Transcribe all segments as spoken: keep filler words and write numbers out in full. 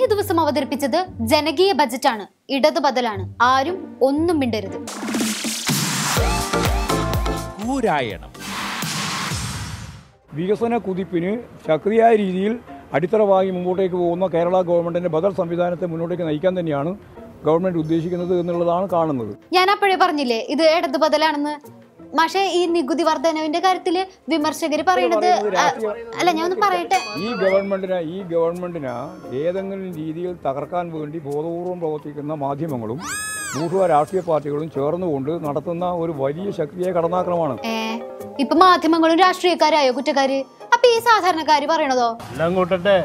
കഴിഞ്ഞ ദിവസം അവതരിപ്പിച്ചത് ജനകീയ ബജറ്റാണ്, ഇടത് ബദലാണ്, ആരും ഒന്നും മിണ്ടരുത്. വികസന കുതിപ്പിന് ശക്തിയായ രീതിയിൽ അടിത്തറവാങ്ങി മുമ്പോട്ടേക്ക് പോകുന്ന കേരള ഗവൺമെന്റിന്റെ ബദൽ സംവിധാനത്തെ മുന്നോട്ടേക്ക് നയിക്കാൻ തന്നെയാണ് ഗവൺമെന്റ് ഉദ്ദേശിക്കുന്നത് എന്നുള്ളതാണ് കാണുന്നത്. ഞാൻ അപ്പോഴേ പറഞ്ഞില്ലേ ഇത് ഇടത് ബദലാണെന്ന്. പക്ഷേ ഈ നികുതി വർധനവിന്റെ കാര്യത്തില് വിമർശകർ പറയുന്നത് അല്ല, ഞാൻ ഒന്ന് പറയട്ടെ, ഈ ഗവൺമെന്റിന് ഈ ഗവൺമെന്റിന് ഏതെങ്കിലും രീതിയിൽ തകർക്കാൻ വേണ്ടി ബോധപൂർവം പ്രവർത്തിക്കുന്ന മാധ്യമങ്ങളും ഭൂർവ രാഷ്ട്രീയ പാർട്ടികളും ചേർന്നുകൊണ്ട് നടത്തുന്ന ഒരു വലിയ ശക്തിയെ കടന്നാക്രമമാണ്. ഇപ്പൊ മാധ്യമങ്ങളും രാഷ്ട്രീയക്കാരായോ കുറ്റക്കാര്? അപ്പൊ ഈ സാധാരണക്കാര് പറയണതോ? എല്ലാം കൂട്ടട്ടെ,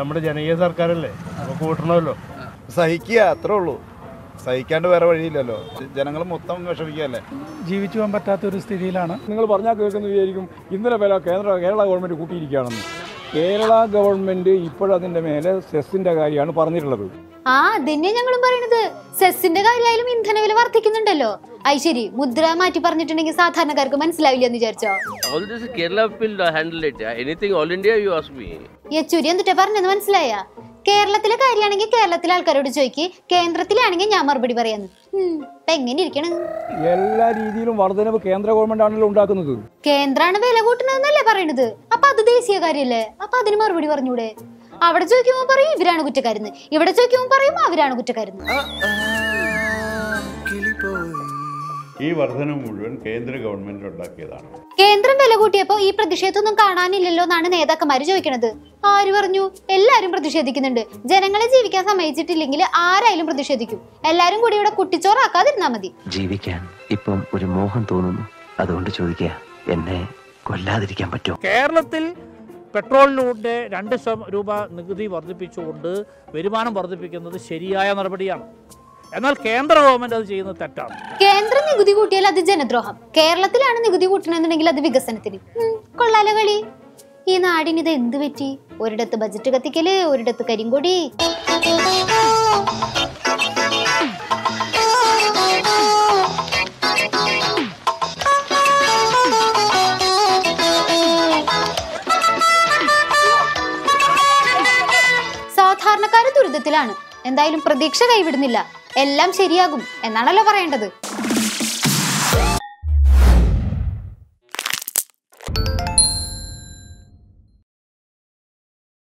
നമ്മുടെ ജനകീയ സർക്കാരല്ലേ, കൂട്ടണമല്ലോ. സഹിക്കുക, അത്രേ ഉള്ളൂ. സഹിക്കാണ്ട് വേറെ വഴിയില്ലല്ലോ. ജനങ്ങൾ മൊത്തം വിഷമിക്കുകയല്ലേ, ജീവിച്ചു പോകാൻ പറ്റാത്തൊരു സ്ഥിതിയിലാണ്. നിങ്ങൾ പറഞ്ഞാൽ കേൾക്കുന്ന വിചാരിക്കും ഇന്നലെ വില കേന്ദ്ര കേരള ഗവൺമെൻറ് കൂട്ടിയിരിക്കുകയാണെന്ന്. കേരള ഗവൺമെൻറ് ഇപ്പോഴതിൻ്റെ മേലെ സെസ്സിൻ്റെ കാര്യമാണ് പറഞ്ഞിട്ടുള്ളത്. ആ, അതന്നെ ഞങ്ങളും പറയണത്. സെസ്സിൻ്റെ കാര്യമായാലും ഇന്ധന വില വർദ്ധിക്കുന്നുണ്ടല്ലോ. അത് ശരി, മുദ്ര മാറ്റി പറഞ്ഞിട്ടുണ്ടെങ്കിൽ സാധാരണക്കാർക്ക് മനസ്സിലാവില്ല എന്ന് വിചാരിച്ചോ? യെച്ചൂരി എന്തിട്ടാ പറഞ്ഞത് മനസ്സിലായാ? കേരളത്തിലെ കാര്യമാണെങ്കിൽ കേരളത്തിലെ ആൾക്കാരോട് ചോദിക്ക്, കേന്ദ്രത്തിലാണെങ്കിൽ ഞാൻ മറുപടി പറയാന്ന്. എങ്ങനെ ഇരിക്കണം? എല്ലാ രീതിയിലും വർധനവ് കേന്ദ്ര ഗവൺമെന്റ് ആണല്ലോ ഉണ്ടാക്കുന്നത്. കേന്ദ്രമാണ് വില കൂട്ടണതെന്നല്ലേ പറയണത്? അപ്പൊ അത് ദേശീയ കാര്യല്ലേ? അപ്പൊ അതിന് മറുപടി പറഞ്ഞൂടെ? അവിടെ ചോദിക്കുമ്പോ പറയും ഇവരാണ് കുറ്റക്കാരെന്ന്, ഇവിടെ ചോദിക്കുമ്പോ പറയും അവരാണ് കുറ്റക്കാരെന്ന്. ഈ വർധനം മുഴുവൻ കേന്ദ്ര ഗവൺമെന്റ് ഉണ്ടാക്കിയതാണ്. കേന്ദ്രം വില കൂട്ടിയപ്പോ ഈ പ്രതിഷേധമൊന്നും കാണാനില്ലല്ലോ എന്നാണ് നേതാക്കന്മാര് ചോദിക്കണത്. ആര് പറഞ്ഞു? എല്ലാരും പ്രതിഷേധിക്കുന്നുണ്ട്. ജനങ്ങളെ ജീവിക്കാൻ സമ്മതിച്ചിട്ടില്ലെങ്കിൽ ആരായാലും പ്രതിഷേധിക്കും. എല്ലാരും കൂടി ഇവിടെ കുട്ടിച്ചോറാക്കാതിരുന്നാ മതി. ജീവിക്കാൻ ഇപ്പം ഒരു മോഹം തോന്നുന്നു, അതുകൊണ്ട് ചോദിക്കുക, എന്നെ കൊല്ലാതിരിക്കാൻ പറ്റുമോ? കേരളത്തിൽ പെട്രോളിലൂടെ രണ്ട് രൂപ നികുതി വർദ്ധിപ്പിച്ചുകൊണ്ട് വരുമാനം വർദ്ധിപ്പിക്കുന്നത് ശരിയായ നടപടിയാണ്. എന്നാൽ കേന്ദ്ര ഗവൺമെന്റ് അത് ചെയ്യുന്നത് തെറ്റാണ്. കേന്ദ്ര നികുതി കൂട്ടിയാൽ അത് ജനദ്രോഹം, കേരളത്തിലാണ് നികുതി കൂട്ടണമെന്നുണ്ടെങ്കിൽ അത് വികസനത്തിന്. കൊള്ളാലോ കളി. ഈ നാടിനിത് എന്ത് പറ്റി? ഒരിടത്ത് ബജറ്റ് കത്തിക്കല്, ഒരിടത്ത് കരിങ്കൊടി. സാധാരണക്കാര് ദുരിതത്തിലാണ്. എന്തായാലും പ്രതീക്ഷ കൈവിടുന്നില്ല, എല്ലാം ശരിയാകും എന്നാണല്ലോ പറയേണ്ടത്.